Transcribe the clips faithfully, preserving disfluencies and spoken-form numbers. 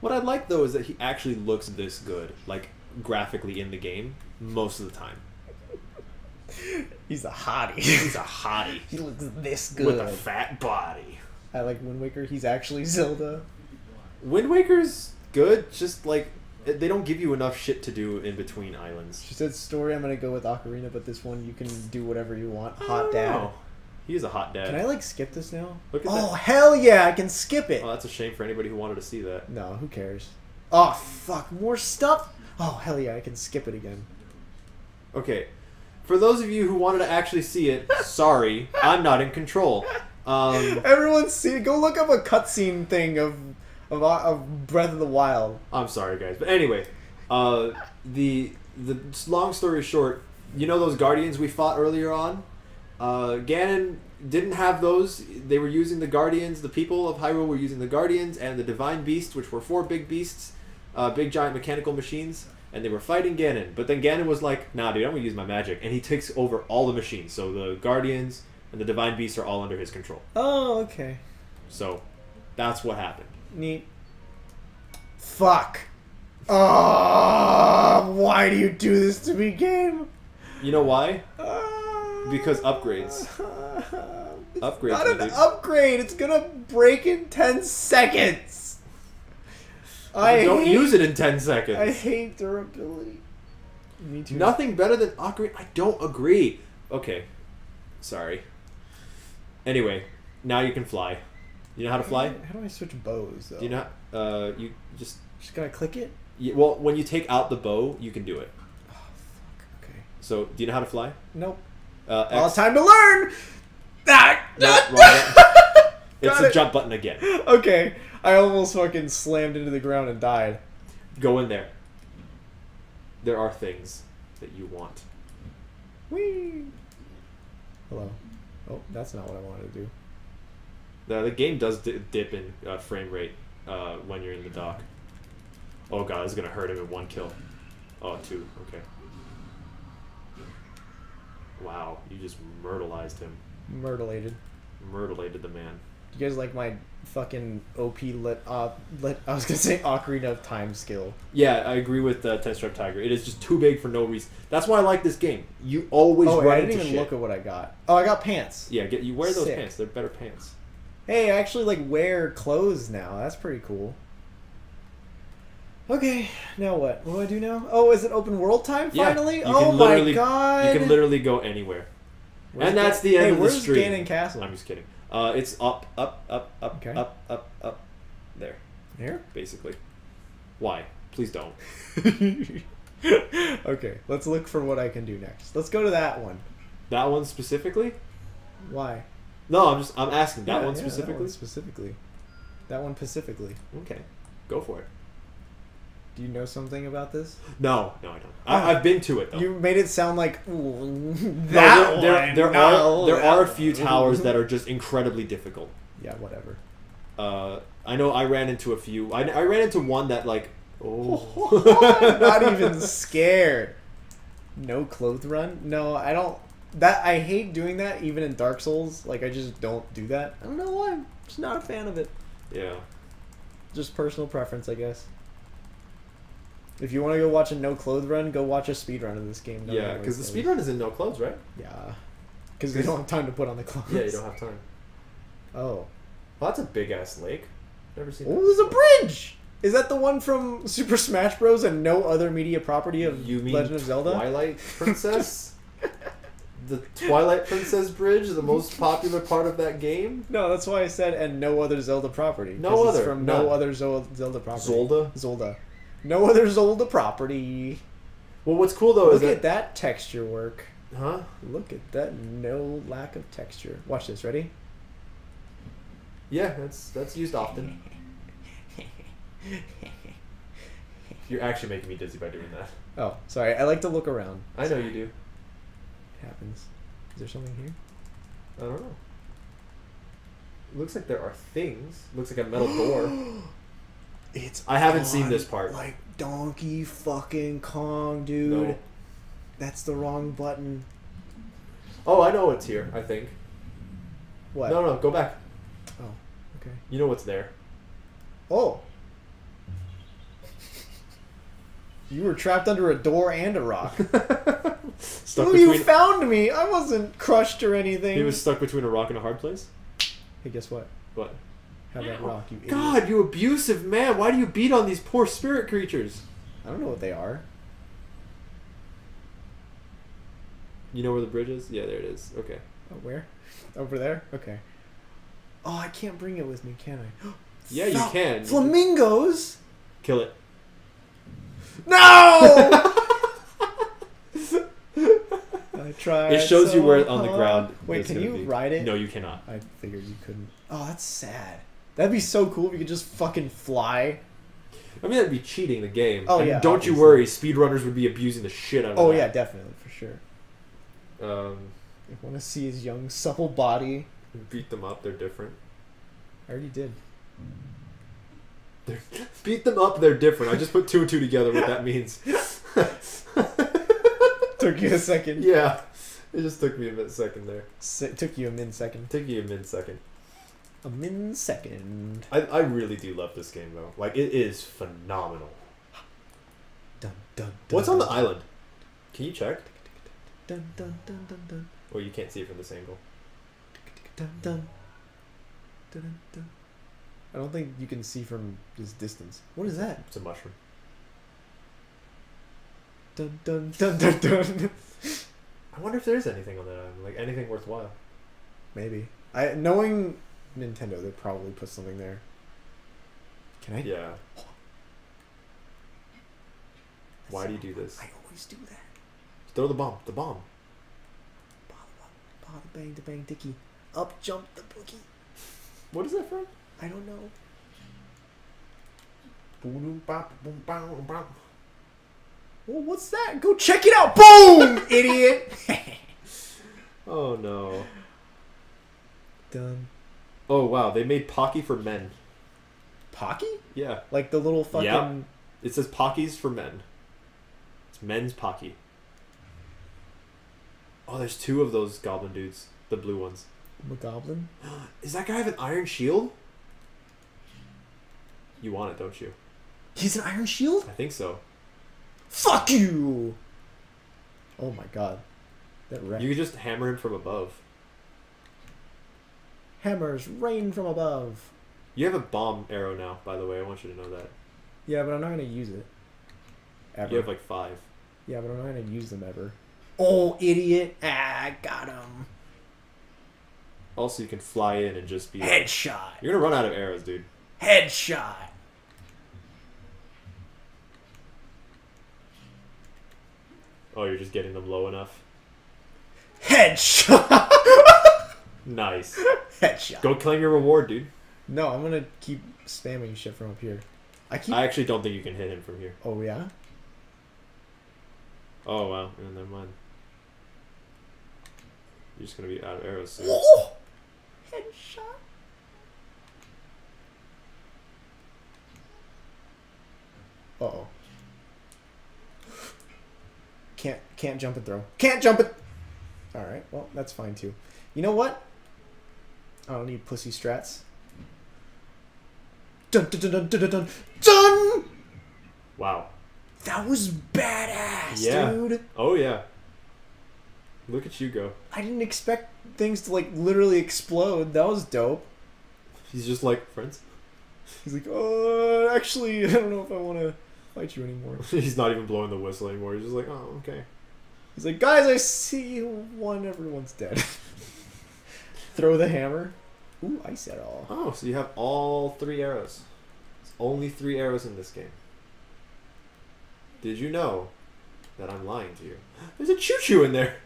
What I like, though, is that he actually looks this good, like, graphically in the game, most of the time. He's a hottie. He's a hottie. He looks this good. With a fat body. I like Wind Waker. He's actually Zelda. Wind Waker's good, just, like, they don't give you enough shit to do in between islands. She said, story, I'm going to go with Ocarina, but this one you can do whatever you want. Hot dad. Know. He is a hot dad. Can I, like, skip this now? Look at oh, that. Hell yeah, I can skip it! Oh, that's a shame for anybody who wanted to see that. No, who cares? Oh, fuck, more stuff? Oh, hell yeah, I can skip it again. Okay. For those of you who wanted to actually see it, sorry, I'm not in control. Um, Everyone's see it. Go look up a cutscene thing of... Of, of Breath of the Wild. I'm sorry, guys, but anyway, uh, the the long story short, you know those guardians we fought earlier on? Uh, Ganon didn't have those. They were using the guardians. The people of Hyrule were using the guardians and the Divine Beasts, which were four big beasts, uh, big giant mechanical machines, and they were fighting Ganon. But then Ganon was like, "Nah, dude, I'm gonna use my magic," and he takes over all the machines. So the guardians and the Divine Beasts are all under his control. Oh, okay. So that's what happened. Neat. Fuck. Oh, why do you do this to me, game? You know why? Uh, because upgrades. Uh, it's upgrades. Not an dude. upgrade. It's gonna break in ten seconds. I hate, don't use it in ten seconds. I hate durability. Me too. Nothing better than Ocarina. I don't agree. Okay. Sorry. Anyway, now you can fly. You know how to fly? How do I, how do I switch bows, though? Do you know how, uh, you just... Just gotta click it? You, well, when you take out the bow, you can do it. Oh, fuck. Okay. So, do you know how to fly? Nope. Uh, X... Well, it's time to learn! Ah! Nope, wrong. It's the jump button again. Okay. I almost fucking slammed into the ground and died. Go in there. There are things that you want. Whee! Hello. Oh, that's not what I wanted to do. The, the game does di dip in uh, frame rate uh, when you're in the dock. Oh god, this is gonna hurt him in one kill. Oh, two. Okay. Wow, you just myrtleized him. Myrtleated. Myrtleated the man. You guys like my fucking O P lit uh, lit? I was gonna say Ocarina of Time skill. Yeah, I agree with uh, Ten-Striped Tiger. It is just too big for no reason. That's why I like this game. You always oh, run into shit. Oh, I didn't even shit. look at what I got. Oh, I got pants. Yeah, get you wear those Sick. pants. They're better pants. Hey, I actually, like, wear clothes now. That's pretty cool. Okay, now what? What do I do now? Oh, is it open world time, finally? Yeah, oh, my God. You can literally go anywhere. Where's and that's the end hey, of the stream. Where's Ganon Castle? I'm just kidding. Uh, it's up, up, up, up, okay. up, up, up. There. Here? Basically. Why? Please don't. Okay, let's look for what I can do next. Let's go to that one. That one specifically? Why? No, I'm just I'm asking that yeah, one specifically. Yeah, that one specifically, that one specifically. Okay, go for it. Do you know something about this? No, no, I don't. I, uh, I've been to it though. You made it sound like ooh, that. No, there, there, there, no, are, there are a few towers that are just incredibly difficult. Yeah, whatever. Uh, I know I ran into a few. I I ran into one that like oh, I'm not even scared. No clothes run. No, I don't. That I hate doing that even in Dark Souls. Like, I just don't do that. I don't know why. I'm just not a fan of it. Yeah. Just personal preference, I guess. If you want to go watch a no-clothes run, go watch a speedrun of this game. Don't yeah, because the speedrun is in no clothes, right? Yeah. Because they don't have time to put on the clothes. Yeah, you don't have time. Oh. Well, that's a big-ass lake. Never seen that. Oh, there's a bridge! Is that the one from Super Smash Bros. And no other media property of you mean Legend of Zelda? Twilight Princess? The Twilight Princess Bridge, the most popular part of that game? No, that's why I said, and no other Zelda property. No other. It's from none. no other Zo Zelda property. Zelda? Zelda. No other Zelda property. Well, what's cool, though, Look is Look at that... that texture work. Huh? Look at that no lack of texture. Watch this. Ready? Yeah, that's, that's used often. You're actually making me dizzy by doing that. Oh, sorry. I like to look around. I know you do. Happens. Is there something here? I don't know. Looks like there are things. Looks like a metal door. It's. I haven't seen this part. Like Donkey fucking Kong, dude. No. That's the wrong button. Oh, I know what's here. I think. What? No, no, go back. Oh, okay. You know what's there. Oh. You were trapped under a door and a rock. Stuck well, between... You found me! I wasn't crushed or anything. He was stuck between a rock and a hard place? Hey, guess what? What? Have that rock, you idiot. God, you abusive man! Why do you beat on these poor spirit creatures? I don't know what they are. You know where the bridge is? Yeah, there it is. Okay. Oh, where? Over there? Okay. Oh, I can't bring it with me, can I? Yeah, you can. Flamingos! Kill it. No! I tried. It shows so you where on the ground. Wait, can you be. ride it? No, you cannot. I figured you couldn't. Oh, that's sad. That'd be so cool if you could just fucking fly. I mean, that'd be cheating the game. Oh, and yeah. Don't obviously. you worry, speedrunners would be abusing the shit out of it. Oh, that. yeah, definitely, for sure. Um, I want to see his young, supple body. Beat them up, they're different. I already did. They're, beat them up, they're different. I just put two and two together, what that means. Took you a second. Yeah. It just took me a mid second there. Se took you a min second. Took you a min second. A min second. I, I really do love this game, though. Like, it is phenomenal. Dun, dun, dun, What's on the dun, island? Can you check? Dun, dun, dun, dun, dun. Well, you can't see it from this angle. Dun, dun. Dun, dun. I don't think you can see from this distance. What is that? It's a mushroom. Dun, dun, dun, dun, dun. I wonder if there's anything on that island. Like, anything worthwhile. Maybe. I Knowing Nintendo, they probably put something there. Can I? Yeah. Oh. Why do you do this? I always do that. Throw the bomb. The bomb. Bah, bah, bah, the bang, the bang, dicky. Up jump the boogie. What is that from? I don't know. Boom, bop, boom, bop, bop. Well, what's that? Go check it out. Boom, idiot. Oh, no. Done. Oh, wow. They made Pocky for men. Pocky? Yeah. Like the little fucking... Yeah. It says Pockies for men. It's men's Pocky. Oh, there's two of those goblin dudes. The blue ones. McGoblin? Does that guy have an iron shield? You want it, don't you? He's an iron shield? I think so. Fuck you! Oh my god. That wrecked. You could just hammer him from above. Hammers rain from above. You have a bomb arrow now, by the way. I want you to know that. Yeah, but I'm not going to use it. Ever. You have like five. Yeah, but I'm not going to use them ever. Oh, idiot. Ah, I got him. Also, you can fly in and just be... Headshot! You're gonna run out of arrows, dude. Headshot! Oh, you're just getting them low enough? Headshot! Nice. Headshot. Go claim your reward, dude. No, I'm gonna keep spamming shit from up here. I keep... I actually don't think you can hit him from here. Oh, yeah? Oh, wow. Yeah, never mind. You're just gonna be out of arrows soon. Oh! Headshot. Uh oh. Can't can't jump and throw. Can't jump it. All right. Well, that's fine too. You know what? I don't need pussy strats. Dun dun dun dun dun dun dun. Wow. That was badass, yeah. dude. Oh yeah. Look at you go. I didn't expect things to, like, literally explode. That was dope. He's just like, friends? He's like, oh, actually, I don't know if I want to fight you anymore. He's not even blowing the whistle anymore. He's just like, oh, okay. He's like, guys, I see one. Everyone's dead. Throw the hammer. Ooh, ice at all. Oh, so you have all three arrows. There's only three arrows in this game. Did you know that I'm lying to you? There's a choo-choo in there.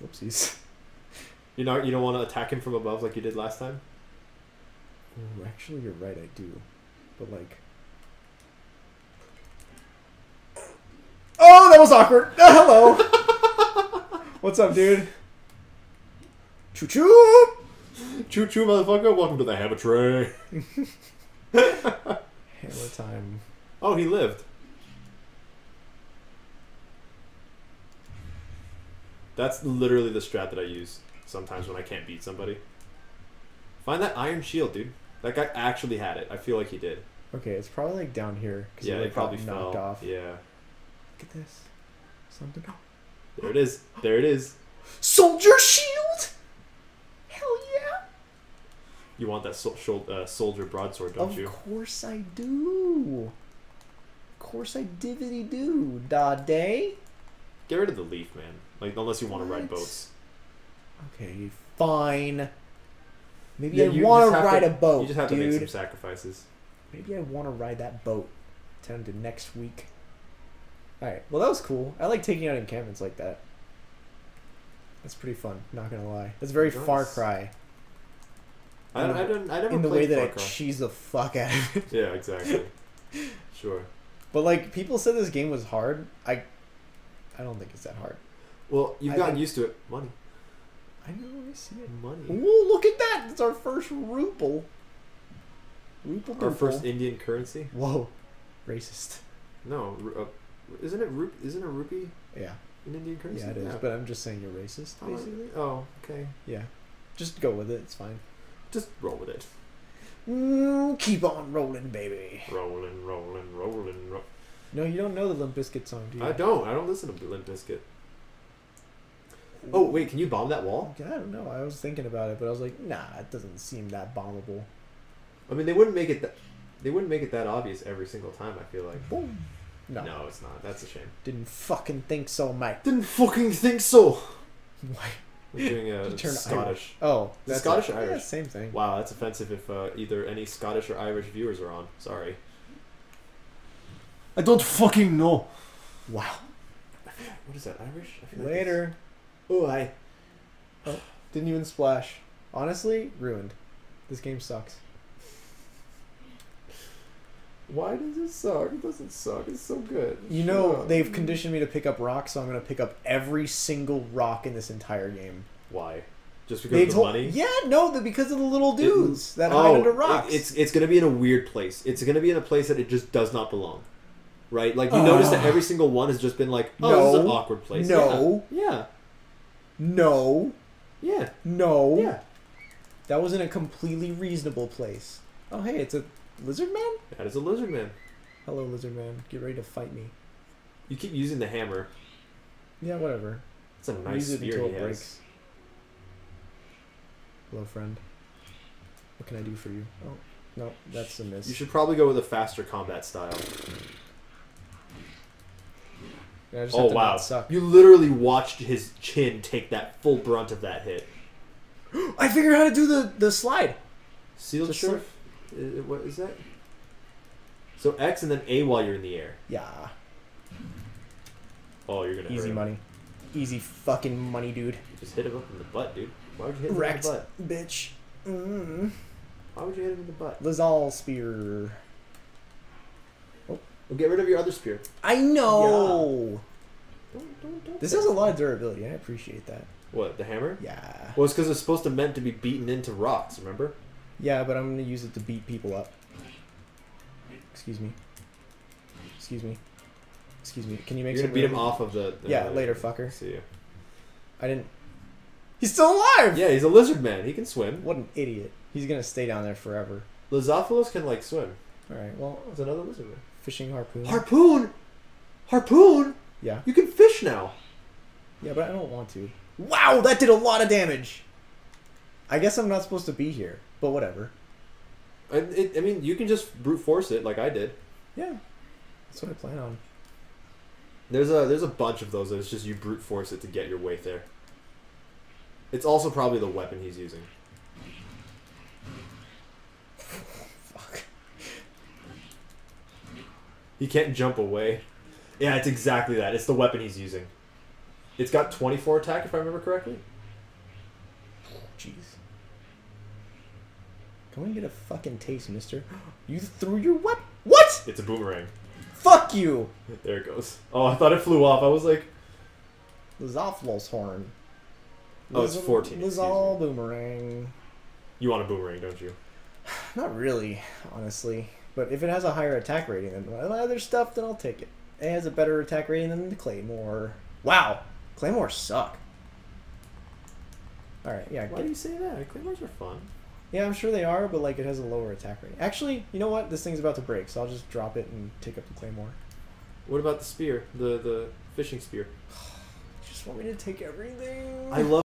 Whoopsies. You know, you don't want to attack him from above like you did last time? Ooh, actually, you're right, I do. But, like... Oh, that was awkward! Oh, hello! What's up, dude? Choo-choo! Choo-choo, motherfucker. Welcome to the hammer tray. Hammer time. Oh, he lived. That's literally the strat that I use sometimes when I can't beat somebody. Find that iron shield, dude. That guy actually had it. I feel like he did. Okay, it's probably like down here. Yeah, they, they probably fell. Knocked off. Yeah. Look at this. Something. There it is. There it is. Soldier shield. Hell yeah. You want that so uh, soldier broadsword, don't of you? Of course I do. Of course I divvy do. Da day. Get rid of the leaf, man. Like unless you want to ride boats. Okay, fine. Maybe yeah, I want to ride a boat. You just have dude. to make some sacrifices. Maybe I want to ride that boat. Time to next week. Alright, well that was cool. I like taking out encampments like that. That's pretty fun, not gonna lie. That's very nice. Far Cry. I, I, I, don't, I never in the way that I cheese the fuck out of it. Yeah, exactly. Sure. But like, people said this game was hard. I I don't think it's that hard. Well, you've I gotten used to it. Money. I know, I see it. Money. Ooh, look at that! That's our first ruple. Ruple Our first Indian currency? Whoa. Racist. No, uh, isn't it rup isn't a rupee? Yeah. An Indian currency? Yeah, it is, yeah. But I'm just saying you're racist, basically. Oh, okay. Yeah. Just go with it, it's fine. Just roll with it. Mm, keep on rolling, baby. Rolling, rolling, rolling, rolling. No, you don't know the Limp Bizkit song, do you? I don't. I don't listen to Limp Bizkit. Oh, wait, can you bomb that wall? I don't know. I was thinking about it, but I was like, nah, it doesn't seem that bombable. I mean, they wouldn't make it. Th they wouldn't make it that obvious every single time. I feel like. Boom. No. No, it's not. That's a shame. Didn't fucking think so, mate. Didn't fucking think so. Why? We're doing a turn Scottish. Irish. Oh, that's Scottish, Irish. Yeah, same thing. Wow, that's offensive if uh, either any Scottish or Irish viewers are on. Sorry. I don't fucking know. Wow. What is that? Irish? I feel Later. Like oh, I. Oh, didn't even splash. Honestly, ruined. This game sucks. Why does it suck? It doesn't suck. It's so good. You know, they've conditioned me to pick up rocks, so I'm going to pick up every single rock in this entire game. Why? Just because they of the money? Yeah, no, because of the little dudes it, that oh, hide under rocks. It, it's it's going to be in a weird place. It's going to be in a place that it just does not belong. Right? Like, you uh, notice that every single one has just been like, oh, no, this is an awkward place. No. Yeah. yeah. No. Yeah. No. Yeah. That was in a completely reasonable place. Oh, hey, it's a... Lizard man? That is a lizard man. Hello, lizard man. Get ready to fight me. You keep using the hammer. Yeah, whatever. It's a nice spear he has. Hello, friend. What can I do for you? Oh, no, that's a miss. You should probably go with a faster combat style. Yeah, I just oh, have to wow. Not suck. You literally watched his chin take that full brunt of that hit. I figured out how to do the, the slide. Sealed surf? What is that? So X and then A while you're in the air. Yeah. Oh, you're gonna easy hurt him. money, easy fucking money, dude. You just hit him up in the butt, dude. Why would you hit him Wrecked, in the butt, bitch? Mm. Why would you hit him in the butt? Lizal spear. Oh, well, get rid of your other spear. I know. Yeah. Don't, don't, don't this has a lot of durability. I appreciate that. What, the hammer? Yeah. Well, it's because it's supposed to meant to be beaten into rocks. Remember? Yeah, but I'm going to use it to beat people up. Excuse me. Excuse me. Excuse me. Can you make You're going to beat him off of the... the yeah, later, fucker. See you. I didn't... He's still alive! Yeah, he's a lizard man. He can swim. What an idiot. He's going to stay down there forever. Lizalfos can, like, swim. Alright, well... There's another lizard man. Fishing harpoon. Harpoon? Harpoon? Yeah. You can fish now. Yeah, but I don't want to. Wow, that did a lot of damage! I guess I'm not supposed to be here. But whatever. I, it, I mean, you can just brute force it like I did. Yeah. That's what I plan on. There's a there's a bunch of those that it's just you brute force it to get your way there. It's also probably the weapon he's using. Fuck. He can't jump away. Yeah, it's exactly that. It's the weapon he's using. It's got twenty-four attack, if I remember correctly. Jeez. I want to get a fucking taste, mister. You threw your what? What? It's a boomerang. Fuck you! There it goes. Oh, I thought it flew off. I was like... Lizalfos horn. Oh, it's fourteen. Lizal boomerang. You want a boomerang, don't you? Not really, honestly. But if it has a higher attack rating than my other stuff, then I'll take it. It has a better attack rating than the Claymore. Wow! Claymores suck. Alright, yeah. Why do you say that? Claymores are fun. Yeah, I'm sure they are, but like it has a lower attack rate. Actually, you know what? This thing's about to break, so I'll just drop it and take up the claymore. What about the spear? The the fishing spear? You just want me to take everything? I love